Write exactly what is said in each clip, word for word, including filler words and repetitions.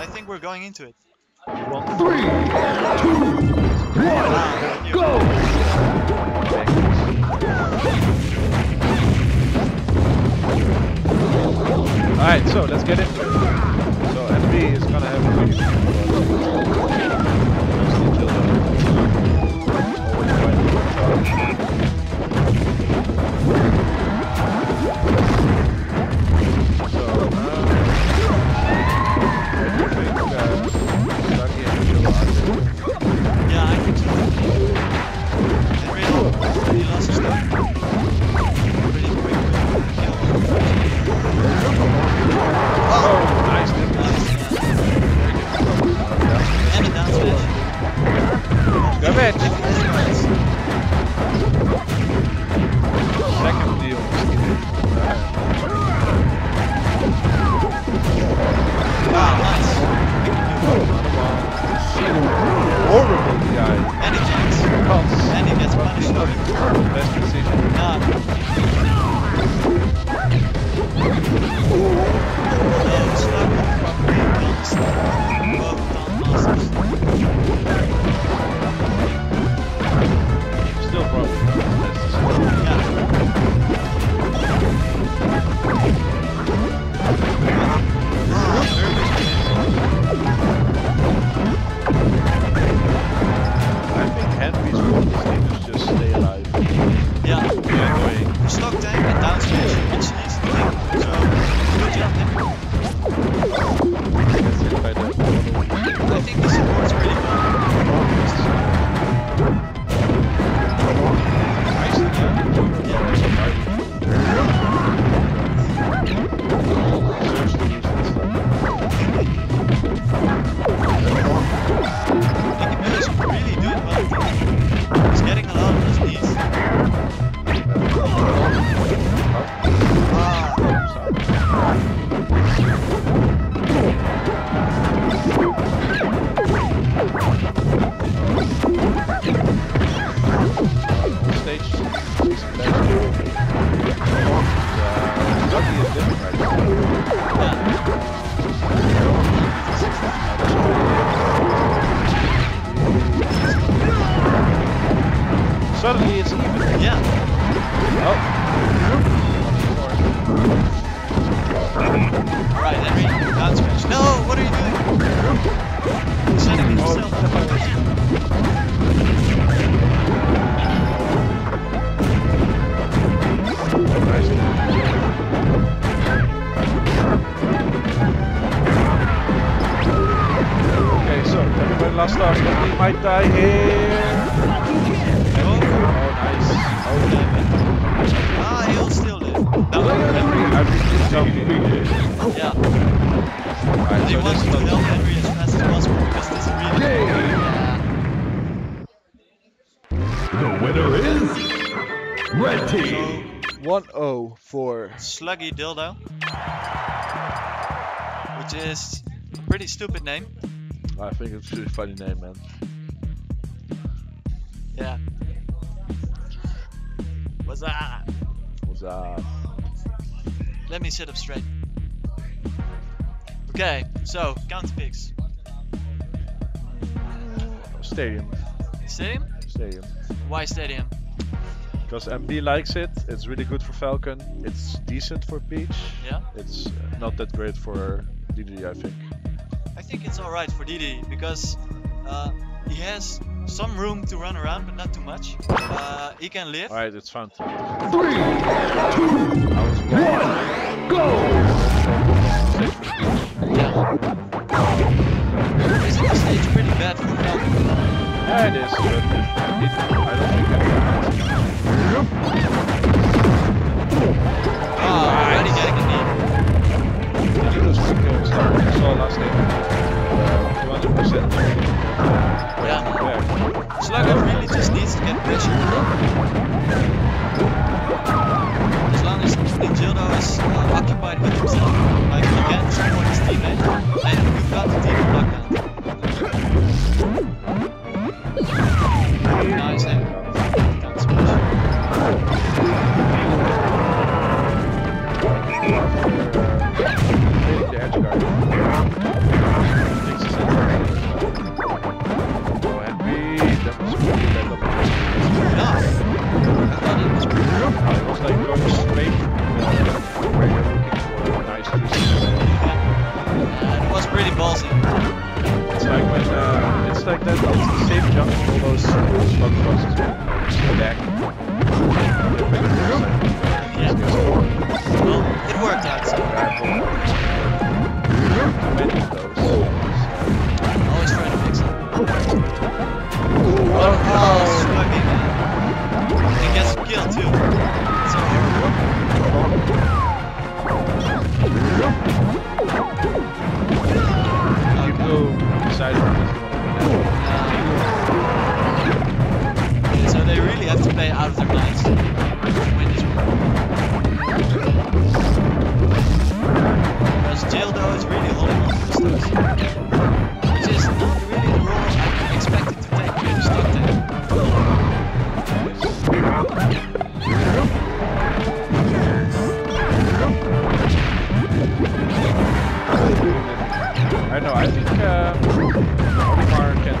I think we're going into it. Well, three, two, one, go! Alright, so let's get it. So M B is gonna have a big... So, uh... Yeah, I think so. Unreal, he lost his life. Pretty quick. Oh, nice. Nice. And a down smash. Grab it. Second deal. Wow, nice. Horrible guy. And he jacks. Oh. And he gets punished for it. Best decision. Nah. No, Slug probably built Slug. Both non-losses. Still probably not the best decision. Yeah. Very good. I think Henry's goal in this game is just stay alive. Yeah. Yeah, stock tank and down smash, which is the thing. So, good job, Henry. I think the support's pretty Sluggy Dildo, which is a pretty stupid name. I think it's a pretty funny name, man. Yeah. What's up? What's up? Let me sit up straight. Okay, so count picks. Stadium. Stadium? Stadium. Why Stadium? Because M B likes it, it's really good for Falcon, it's decent for Peach, yeah. It's not that great for Diddy, I think. I think it's alright for Diddy, because uh, he has some room to run around, but not too much. Uh, he can live. Alright, it's fun. Three, two, one, go! Yeah. Isn't the stage pretty bad for Falcon? Yeah, it is, but it, I don't think I can. Ah, oh, already getting a knee. I think it was quick uh, start we saw last game. two hundred percent. Yeah. Slugger really just needs to get pressure. As long as Dildo is uh, occupied with himself, like he can. ballsy. It's like when, uh, it's like that, it's the safe jump for all those slug boxes. Go back. Yeah. Well, it worked out, so. I'm always trying to fix it. What a ball swiping, man. And gets killed, too. It's okay. You go beside Uh, so they really have to play out of their minds to win this one. Because Dildo is really holding on to the stocks. Which is not really the role I expected to take in the stock tank. I know, I think uh Can take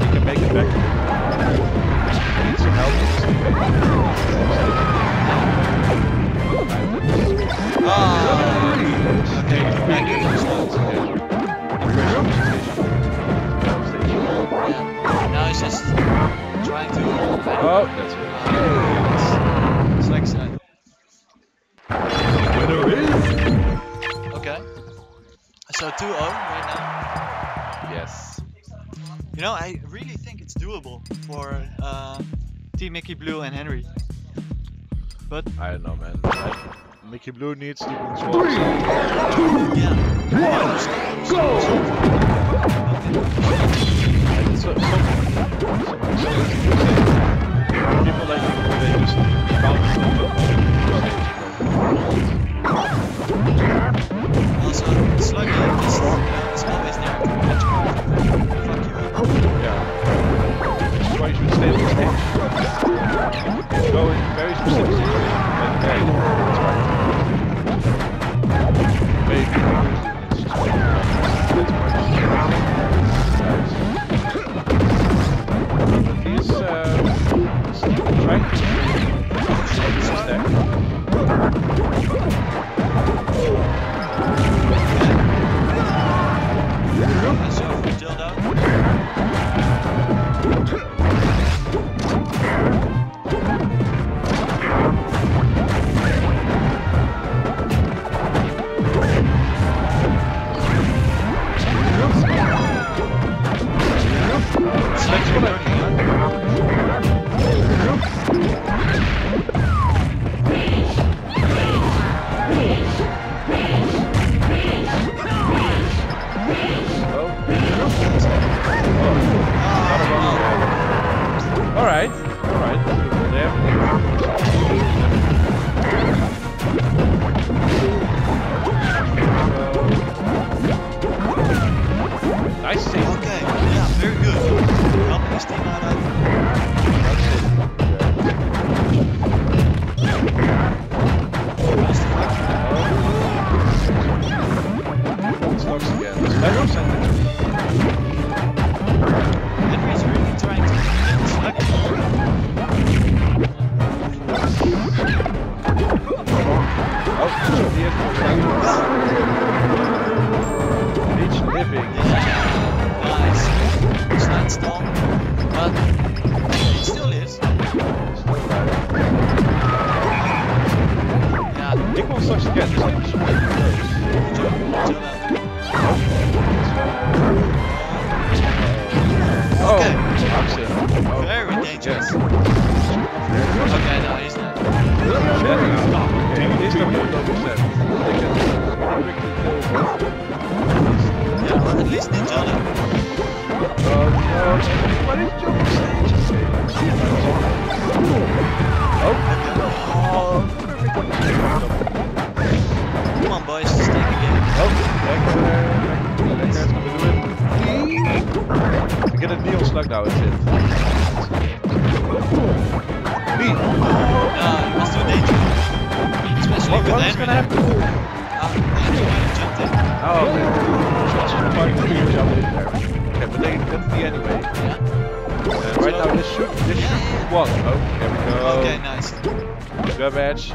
he can make it back. He needs some help. Ah! Okay, back in the slots again. Now he's just trying to. Oh, that's it. Slack side. Winner is. Okay. So two oh right now. Yes. You know, I really think it's doable for uh, Team Mickey Blue and Henry. But I don't know, man. Mickey Blue needs to control. Three, two, yeah. one, go! People like they just bounce. Also, Sluggy just, you know, is always there to catch him. Fuck you up. Yeah. Which is why you should stay on the stage. Go in very specific situations and very inspiring. Maybe he's uh trying to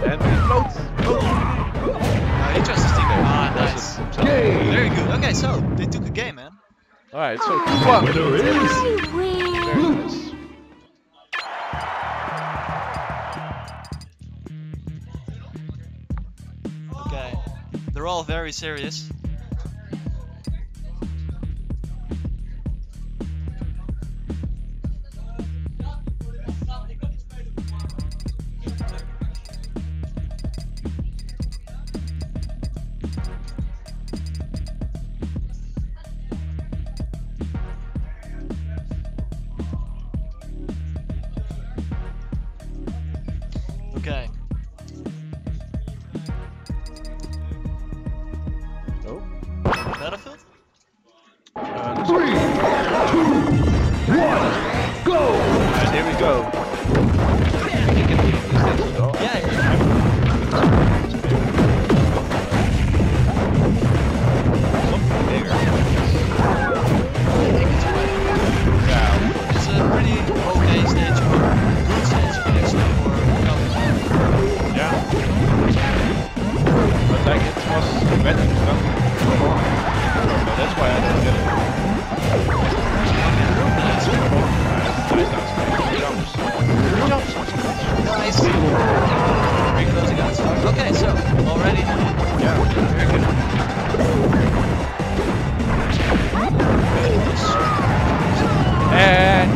and he floats! Oh. No, he just Okay, so they took a game, man. Alright, so two one. Oh, there it is. Very nice. Okay, they're all very serious. Okay. Oh. Battlefield? Uh, Three, two, one, go! Alright, here we go. Yeah. Something bigger. I think it's right. Yeah. It's a pretty okay stage for good stage actually. Yeah, but like it was better than nothing before, so that's why I didn't get it. Nice. We're closing out. Okay, so already. Yeah, very good. And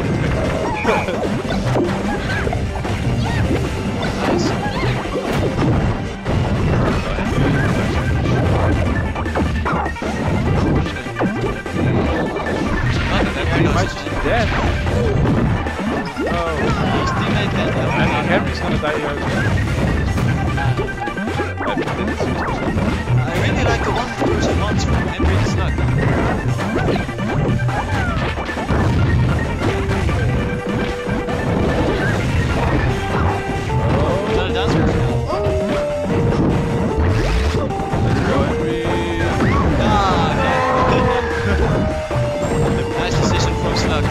nice. Dead. Oh, his teammate dead. And Henry's gonna die here. I really like the one person launch from Henry the Slug. Oh, well done. Let's go, Henry. Ah, man. Nice decision from Slug.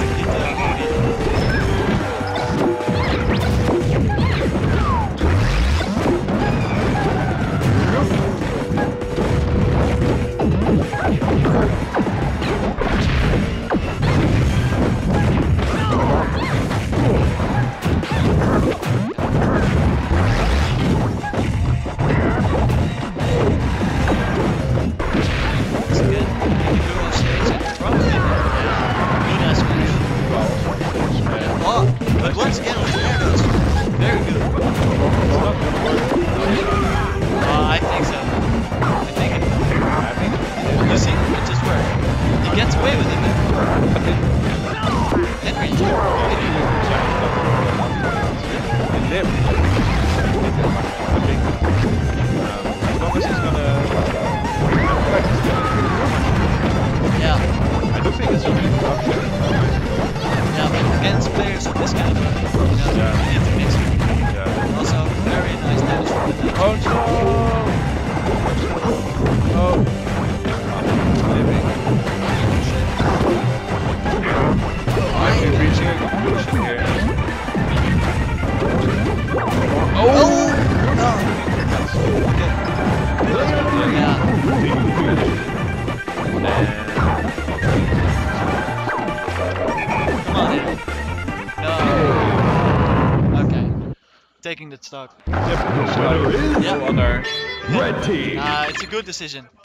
Taking that stock. Yep. Yep. Red team. Uh, it's a good decision.